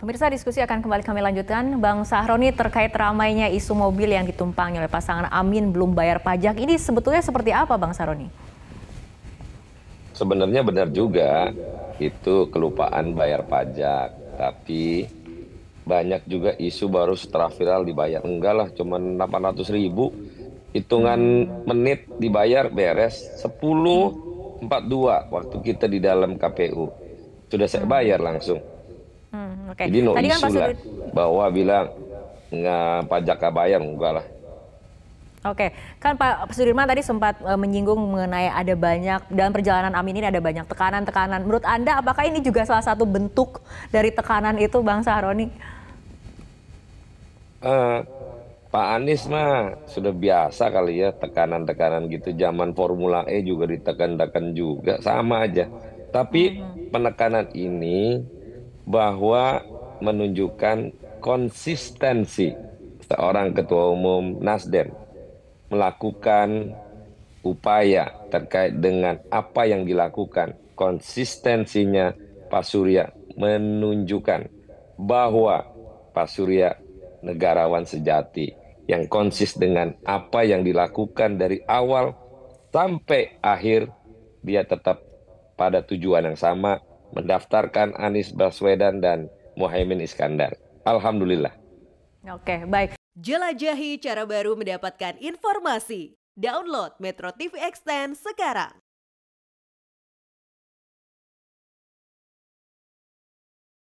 Pemirsa, diskusi akan kembali kami lanjutkan. Bang Sahroni, terkait ramainya isu mobil yang ditumpangi oleh pasangan Amin belum bayar pajak, ini sebetulnya seperti apa, Bang Sahroni? Sebenarnya benar juga, itu kelupaan bayar pajak. Tapi banyak juga isu baru setelah viral dibayar. Enggak lah, cuma 800.000. Hitungan menit dibayar, beres. 10.42 waktu kita di dalam KPU. Sudah saya bayar langsung. Okay. Jadi no isu kan lah, bahwa bilang nggak pajak bayar, enggak lah. Oke, kan Pak Sudirman tadi sempat menyinggung mengenai ada banyak, dalam perjalanan Amin ini ada banyak tekanan-tekanan. Menurut Anda apakah ini juga salah satu bentuk dari tekanan itu, Bang Sahroni? Pak Anies mah sudah biasa kali ya tekanan-tekanan gitu. Zaman Formula E juga ditekan-tekan juga, sama aja. Tapi penekanan ini bahwa menunjukkan konsistensi seorang ketua umum Nasdem melakukan upaya terkait dengan apa yang dilakukan. Konsistensinya Pak Surya menunjukkan bahwa Pak Surya negarawan sejati yang konsisten dengan apa yang dilakukan dari awal sampai akhir. Dia tetap pada tujuan yang sama, mendaftarkan Anies Baswedan dan Muhaimin Iskandar. Alhamdulillah. Oke, baik. Jelajahi cara baru mendapatkan informasi. Download Metro TV Extend sekarang.